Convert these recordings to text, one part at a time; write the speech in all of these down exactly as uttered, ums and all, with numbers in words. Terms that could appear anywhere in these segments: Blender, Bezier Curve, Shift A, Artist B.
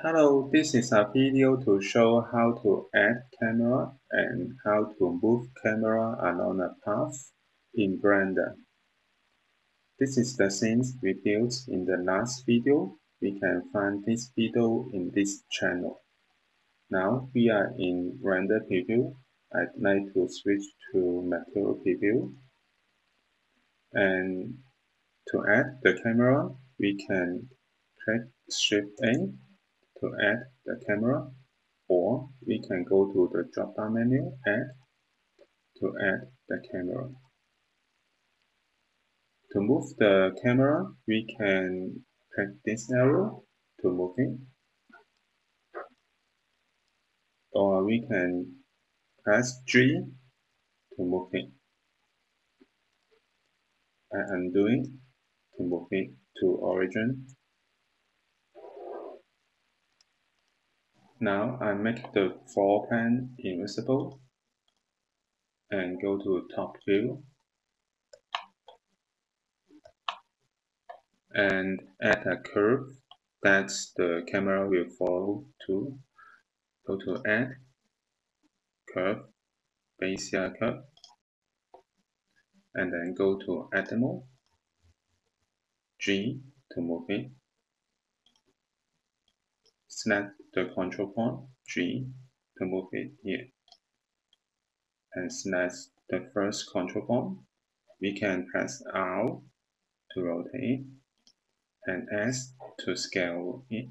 Hello, this is a video to show how to add camera and how to move camera along a path in Blender. This is the scenes we built in the last video. We can find this video in this channel. Now we are in render preview. I'd like to switch to material preview. And to add the camera, we can click Shift A to add the camera, or we can go to the drop-down menu, Add, to add the camera. To move the camera, we can click this arrow to move it, or we can press G to move it. I undo it to move it to origin. Now I make the floor plan invisible and go to top view and add a curve that the camera will follow to. Go to Add, Curve, Bezier Curve, and then go to Edit Mode, G to move it. Select the control point, G, to move it here. And select the first control point. We can press R to rotate and S to scale it.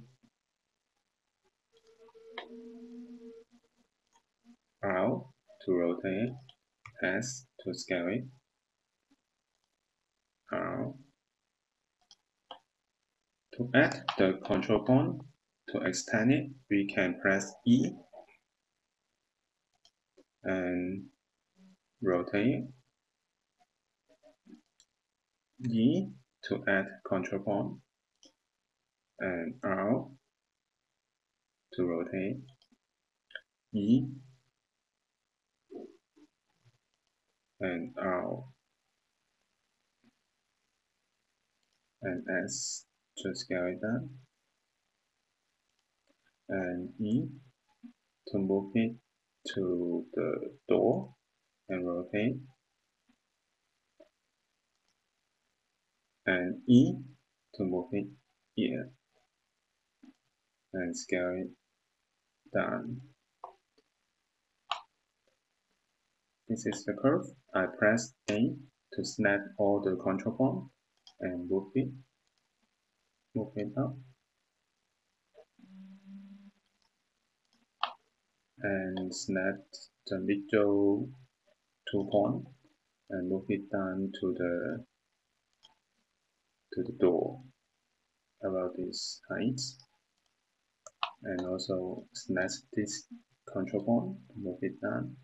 R to rotate, S to scale it. R. To add the control point, to extend it, we can press E and rotate E to add control point and R to rotate E and R and S to scale it down. And E to move it to the door and rotate, and E to move it here and scale it down. This is the curve. I press A to select all the control points and move it, move it up. And select the middle two points and move it down to the to the door about this height, and also select this control point, move it down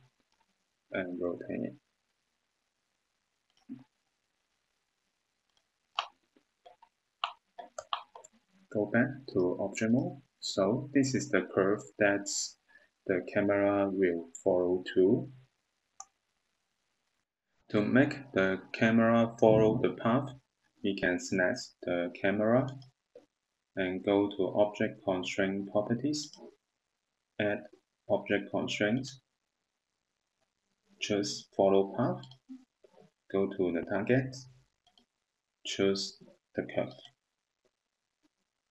and rotate it. Go back to object mode. So this is the curve that's the camera will follow to. To make the camera follow the path, we can select the camera and go to Object Constraint Properties, Add Object Constraints, choose Follow Path, go to the target, choose the curve,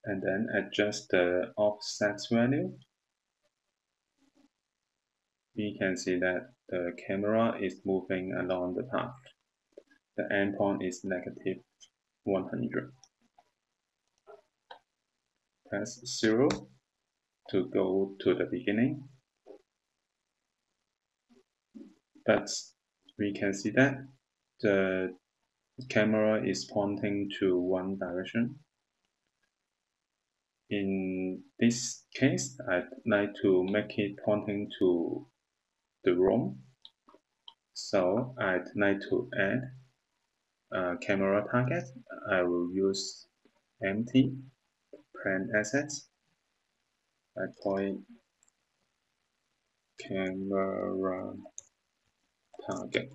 and then adjust the offset value. We can see that the camera is moving along the path. The endpoint is negative one hundred. Press zero to go to the beginning. But we can see that the camera is pointing to one direction. In this case, I'd like to make it pointing to the room, so I'd like to add a camera target. I will use empty plan assets. I call it camera target,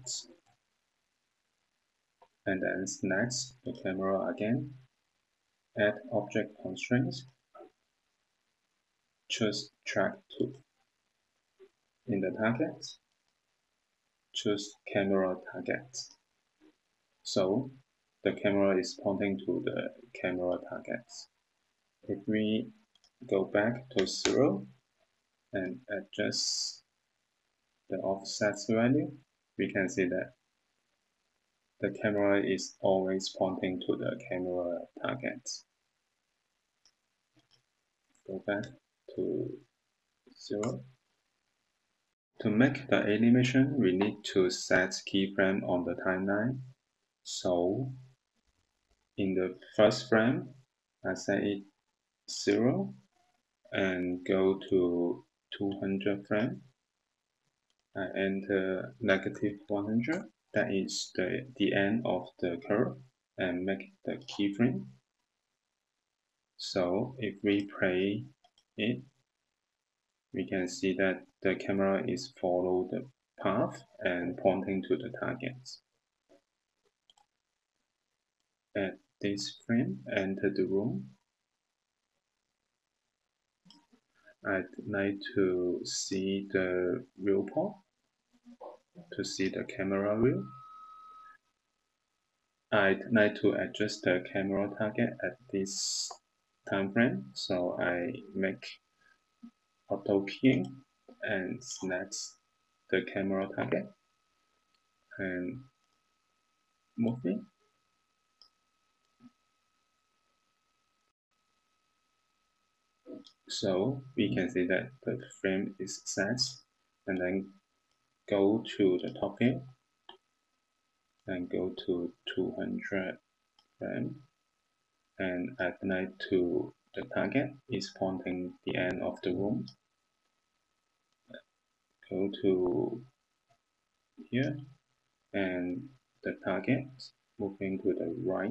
and then select the camera again. Add object constraints, choose track two. In the target, choose camera target. So the camera is pointing to the camera target. If we go back to zero and adjust the offset value, we can see that the camera is always pointing to the camera target. Go back to zero. To make the animation, we need to set keyframe on the timeline. So in the first frame, I set it zero and go to two hundred frame. I enter negative one hundred. That is the, the end of the curve, and make the keyframe. So if we play it, we can see that the camera is follow the path and pointing to the targets. At this frame, enter the room. I'd like to see the viewport, to see the camera view. I'd like to adjust the camera target at this time frame, so I make auto keying and select the camera target and move it. So we can see that the frame is set, and then go to the top view and go to two hundred frame, and at night to the target is pointing the end of the room. Go to here and the target moving to the right,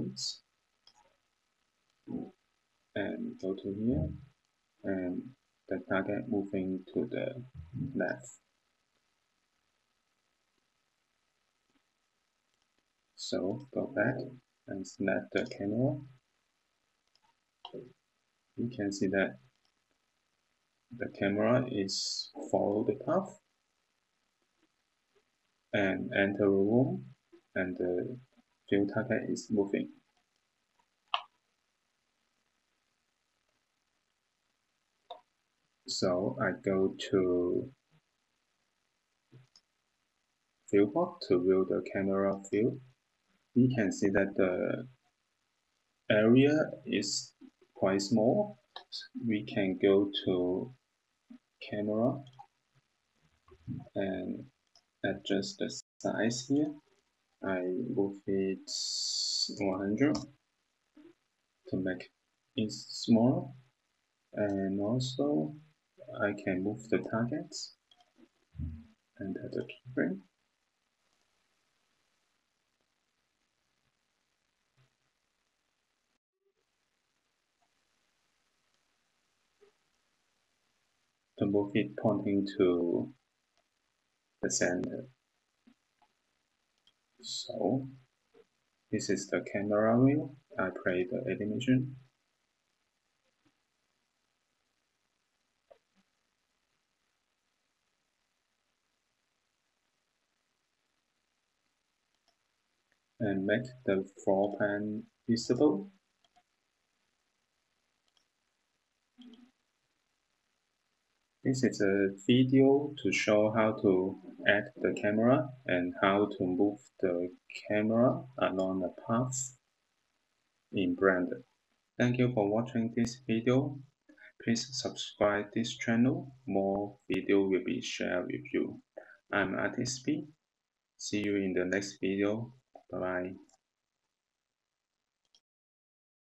and go to here and the target moving to the left. So go back and select the camera. You can see that the camera is follow the path, and enter a room, and the field target is moving. So I go to viewport to view the camera field. You can see that the area is quite small. We can go to camera and adjust the size here. I move it one hundred to make it smaller, and also I can move the targets, enter the keyframe. To move it pointing to the center. So this is the camera view. I play the animation. And make the floor plan visible. This is a video to show how to add the camera and how to move the camera along the path in Blender. Thank you for watching this video. Please subscribe this channel. More video will be shared with you. I'm Artist B. See you in the next video. Bye-bye.